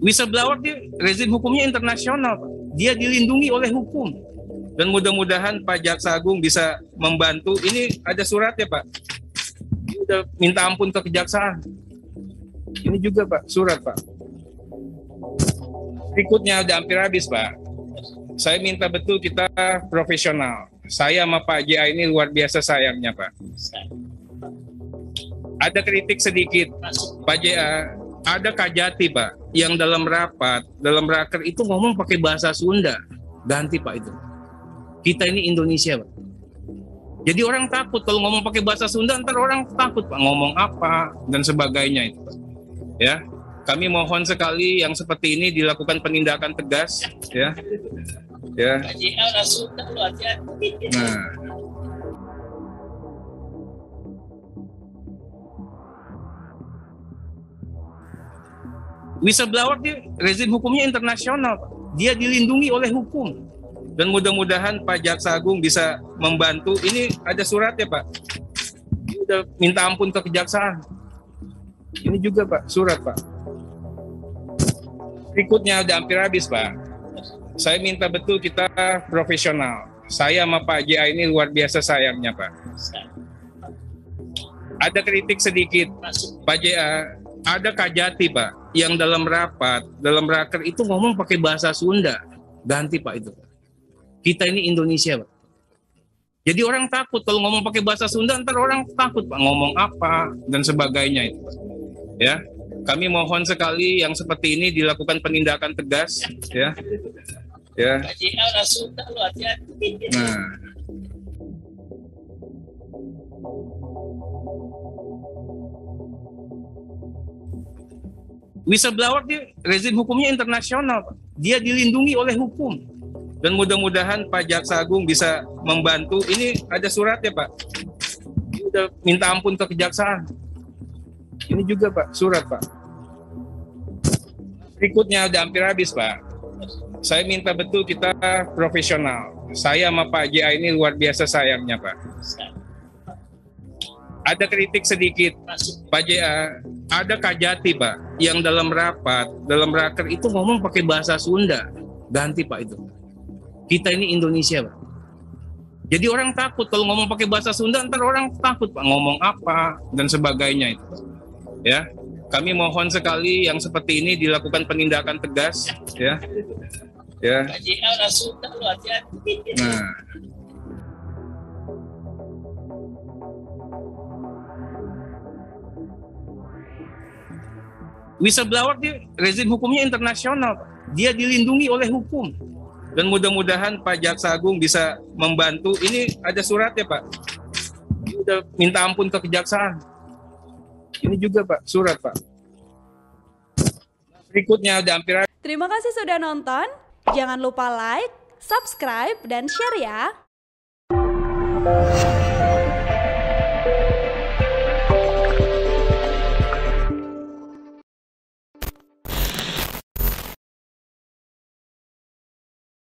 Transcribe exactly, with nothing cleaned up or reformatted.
Whistleblower itu rezim hukumnya internasional, Pak. Dia dilindungi oleh hukum. Dan mudah-mudahan Pak Jaksa Agung bisa membantu. Ini ada suratnya, Pak. Dia udah minta ampun ke kejaksaan. Ini juga, Pak, surat, Pak. Berikutnya udah hampir habis, Pak. Saya minta betul kita profesional. Saya sama Pak J A ini luar biasa sayangnya, Pak. Ada kritik sedikit, Pak J A. Ada kajati, Pak, yang dalam rapat, dalam raker itu ngomong pakai bahasa Sunda. Ganti, Pak, itu. Kita ini Indonesia, Pak. Jadi orang takut kalau ngomong pakai bahasa Sunda, ntar orang takut, Pak, ngomong apa dan sebagainya itu, Pak. Ya, kami mohon sekali yang seperti ini dilakukan penindakan tegas, ya. Ya. Nah. Whistleblower itu rezim hukumnya internasional, Pak. Dia dilindungi oleh hukum. Dan mudah-mudahan Pak Jaksa Agung bisa membantu. Ini ada suratnya, Pak. Dia udah minta ampun ke kejaksaan. Ini juga, Pak, surat, Pak. Berikutnya udah hampir habis, Pak. Saya minta betul kita profesional. Saya sama Pak J A ini luar biasa sayangnya, Pak. Ada kritik sedikit, Pak J A. Ada kajati, Pak, yang dalam rapat, dalam raker itu ngomong pakai bahasa Sunda. Ganti, Pak, itu. Kita ini Indonesia, Pak. Jadi orang takut kalau ngomong pakai bahasa Sunda, ntar orang takut, Pak, ngomong apa dan sebagainya itu, Pak. Ya, kami mohon sekali yang seperti ini dilakukan penindakan tegas, ya. Ya. Nah. Whistleblower itu rezim hukumnya internasional, Pak. Dia dilindungi oleh hukum. Dan mudah-mudahan Pak Jaksa Agung bisa membantu. Ini ada suratnya, Pak. Dia udah minta ampun ke kejaksaan. Ini juga, Pak, surat, Pak. Berikutnya udah hampir habis, Pak. Saya minta betul kita profesional. Saya sama Pak J A ini luar biasa sayangnya, Pak. Ada kritik sedikit, Pak J A. Ada kajati, Pak, yang dalam rapat, dalam raker itu ngomong pakai bahasa Sunda. Ganti, Pak, itu. Kita ini Indonesia, Pak. Jadi orang takut kalau ngomong pakai bahasa Sunda, ntar orang takut, Pak, ngomong apa dan sebagainya itu, Pak. Ya, kami mohon sekali yang seperti ini dilakukan penindakan tegas, ya. Ya. Nah. Whistleblower itu rezim hukumnya internasional, Pak. Dia dilindungi oleh hukum. Dan mudah-mudahan Pak Jaksa Agung bisa membantu. Ini ada suratnya, Pak. Dia udah minta ampun ke kejaksaan. Ini juga, Pak, surat, Pak. Berikutnya udah hampir. Terima kasih sudah nonton. Jangan lupa like, subscribe, dan share ya.